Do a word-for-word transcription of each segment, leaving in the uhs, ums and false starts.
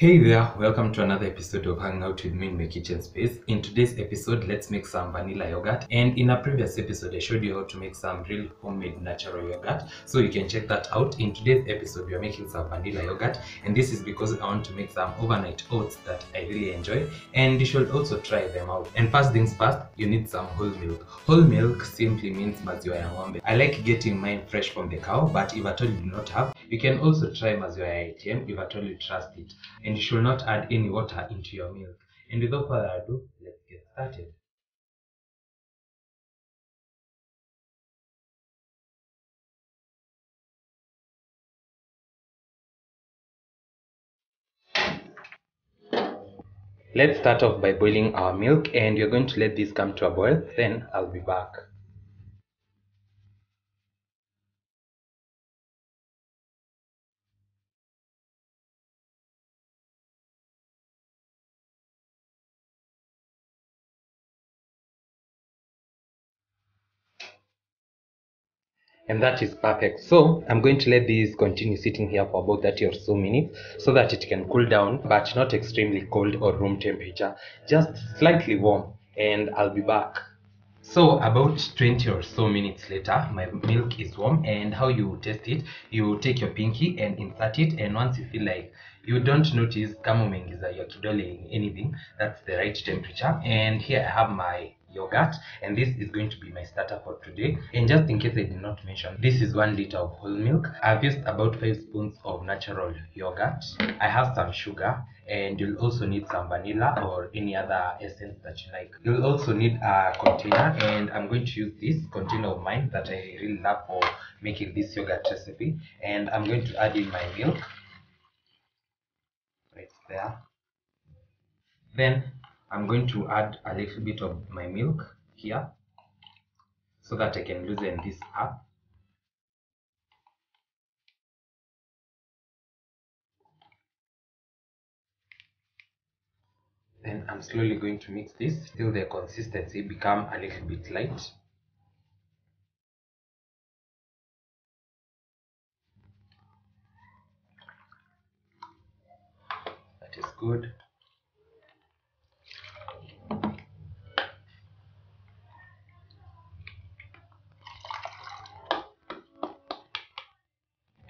Hey there, welcome to another episode of Hanging Out with Me in My Kitchen Space. In today's episode, let's make some vanilla yogurt. And in a previous episode, I showed you how to make some real homemade natural yogurt. So you can check that out. In today's episode, we are making some vanilla yogurt. And this is because I want to make some overnight oats that I really enjoy. And you should also try them out. And first things first, you need some whole milk. Whole milk simply means maziwa ya ng'ombe. I like getting mine fresh from the cow, but if at all you do not have, you can also try maziwa ya A T M if at all you trust it. And you should not add any water into your milk. And without further ado, let's get started. Let's start off by boiling our milk, and you're going to let this come to a boil, then I'll be back. And that is perfect. So I'm going to let this continue sitting here for about thirty or so minutes so that it can cool down, but not extremely cold or room temperature, just slightly warm, and I'll be back. So about twenty or so minutes later, my milk is warm, and how you test it, you take your pinky and insert it, and once you feel like you don't notice kama umeingiza your kidole in anything, that's the right temperature. And here I have my yogurt, and this is going to be my starter for today. And just in case I did not mention, this is one liter of whole milk. I've used about five spoons of natural yogurt. I have some sugar, and you'll also need some vanilla or any other essence that you like. You'll also need a container, and I'm going to use this container of mine that I really love for making this yogurt recipe. And I'm going to add in my milk right there. Then I'm going to add a little bit of my milk here so that I can loosen this up. Then I'm slowly going to mix this till the consistency becomes a little bit light. That is good.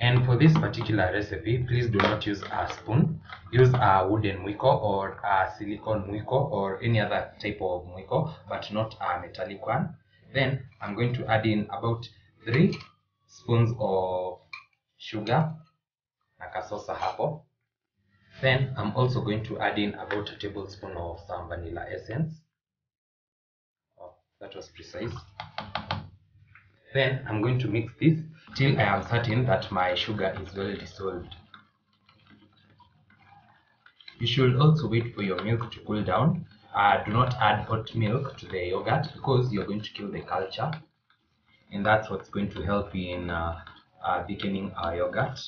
And for this particular recipe, please do not use a spoon. Use a wooden mwiko or a silicone mwiko or any other type of mwiko, but not a metallic one. Then I'm going to add in about three spoons of sugar na kasosa hapo. Then I'm also going to add in about a tablespoon of some vanilla essence. Oh, that was precise. Then I'm going to mix this till I am certain that my sugar is well dissolved. You should also wait for your milk to cool down. Uh, do not add hot milk to the yogurt because you're going to kill the culture, and that's what's going to help in uh, uh, thickening our yogurt.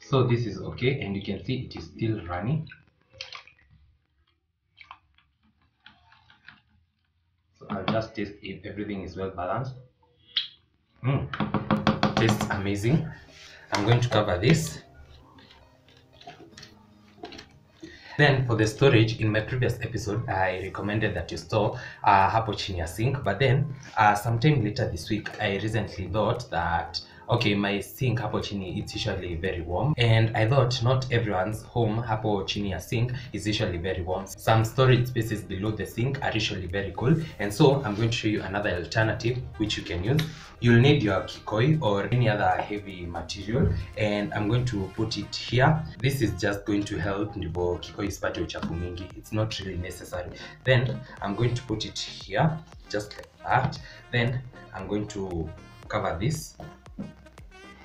So this is okay, and you can see it is still runny. So I'll just taste if everything is well balanced. Mm. Tastes amazing. I'm going to cover this. Then for the storage, in my previous episode, I recommended that you store uh, hapo chini ya sink, but then uh, sometime later this week, I recently thought that okay, my sink hapo chini, it's usually very warm, and I thought not everyone's home hapo chini ya sink is usually very warm. Some storage spaces below the sink are usually very cool, and so I'm going to show you another alternative which you can use. You'll need your kikoi or any other heavy material, and I'm going to put it here. This is just going to help nibo kikoi isipate uchafu mingi. It's not really necessary. Then I'm going to put it here just like that. Then I'm going to cover this,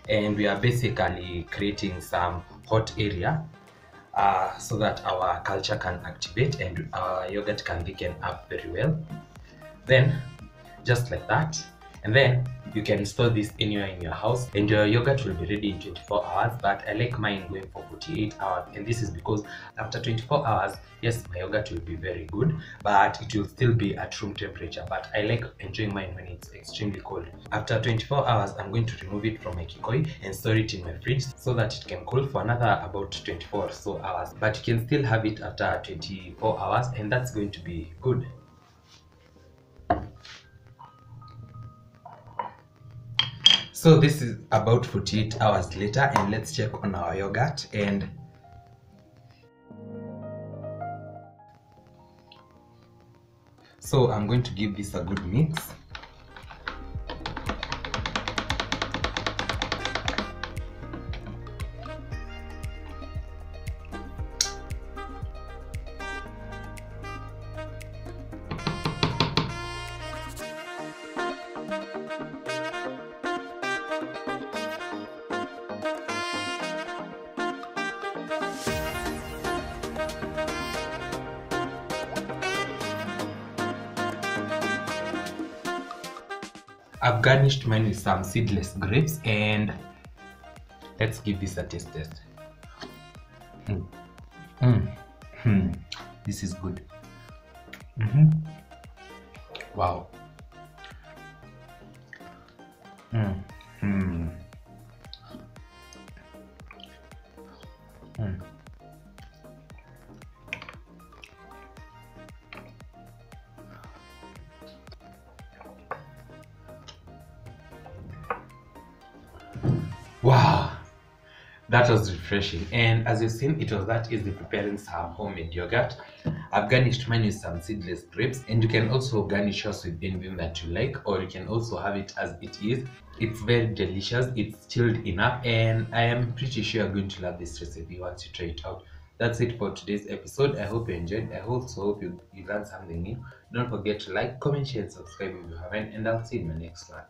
and we are basically creating some hot area uh, so that our culture can activate and our yogurt can thicken up very well. Then just like that. And then You can store this anywhere in your house, and your yogurt will be ready in twenty-four hours, but I like mine going for forty-eight hours, and this is because after twenty-four hours, yes, my yogurt will be very good, but it will still be at room temperature. But I like enjoying mine when it's extremely cold. After twenty-four hours, I'm going to remove it from my kikoi and store it in my fridge so that it can cool for another about twenty-four or so hours, but you can still have it after twenty-four hours, and that's going to be good. So this is about forty-eight hours later, and let's check on our yogurt. And so I'm going to give this a good mix. I've garnished mine with some seedless grapes, and let's give this a taste test. Mm. Mm. Mm. This is good. Mm-hmm. Wow. Mm. Mm. Mm. Wow, that was refreshing, and as you've seen, it was that easy preparing some homemade yogurt. I've garnished mine with some seedless grapes, and you can also garnish yours with anything that you like, or you can also have it as it is. It's very delicious, it's chilled enough, and I am pretty sure you're going to love this recipe once you try it out. That's it for today's episode. I hope you enjoyed. I also hope you, you learned something new. Don't forget to like, comment, share, and subscribe if you haven't, and I'll see you in my next one.